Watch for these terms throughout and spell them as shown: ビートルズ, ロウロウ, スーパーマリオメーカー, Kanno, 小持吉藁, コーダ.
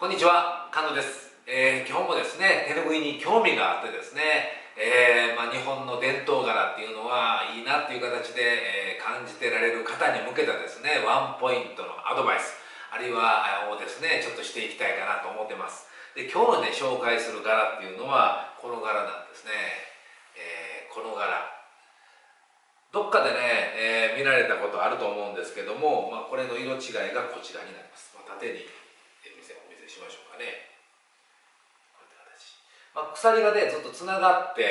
こんにちは、カンノです。基本もですね、手ぬぐいに興味があってですね、日本の伝統柄っていうのはいいなっていう形で、感じてられる方に向けたですね、ワンポイントのアドバイス、あるいはをですね、ちょっとしていきたいかなと思ってます。で、今日のね、紹介する柄っていうのは、この柄なんですね。この柄。どっかでね、見られたことあると思うんですけども、これの色違いがこちらになります。縦にお見せしましょうかね。こういった形。鎖がね、ずっとつながって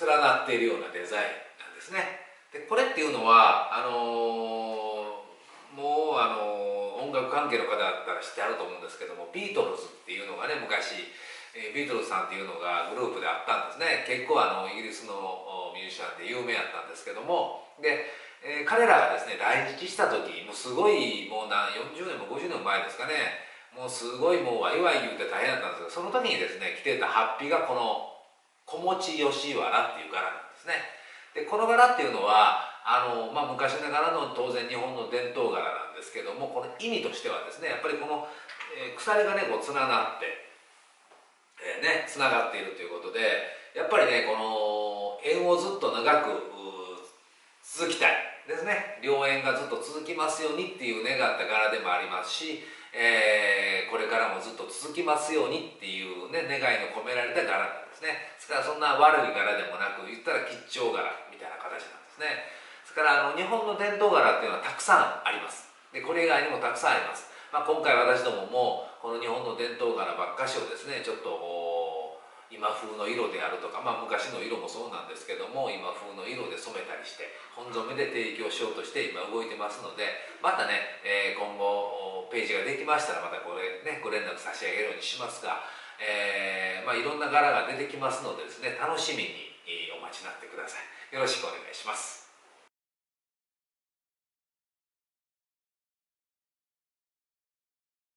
連なっているようなデザインなんですね。で、これっていうのはもう音楽関係の方だったら知ってあると思うんですけども、ビートルズっていうのがね、昔ビートルズさんっていうのがグループであったんですね。結構イギリスのミュージシャンで有名やったんですけども、で、彼らがですね、来日した時、もうすごい、もう40年も50年も前ですかね、もうすごいもうワイワイ言うて大変だったんですけど、その時にですね、着てた法被がこの小持吉藁っていう柄なんですね。で、この柄っていうのは昔ながらの当然日本の伝統柄なんですけども、この意味としてはですね、やっぱりこの、鎖がね、こう連なってつながっているということで、やっぱりね、この縁をずっと長く続きたいですね。良縁がずっと続きますようにっていう願った柄でもありますし、これからもずっと続きますようにっていう、ね、願いの込められた柄なんですね。ですから、そんな悪い柄でもなく、言ったら吉兆柄みたいな形なんですね。ですから日本の伝統柄っていうのはたくさんあります。で、これ以外にもたくさんあります。今回私どももこの日本の伝統柄ばっかしをですね、ちょっと今風の色であるとか、昔の色もそうなんですけども、今風の色で染めたりして本染めで提供しようとして今動いてますので、またね、今後ページができましたらまたこれね、ご連絡差し上げるようにしますが、いろんな柄が出てきますのでですね、楽しみにお待ちになってください。よろしくお願いします。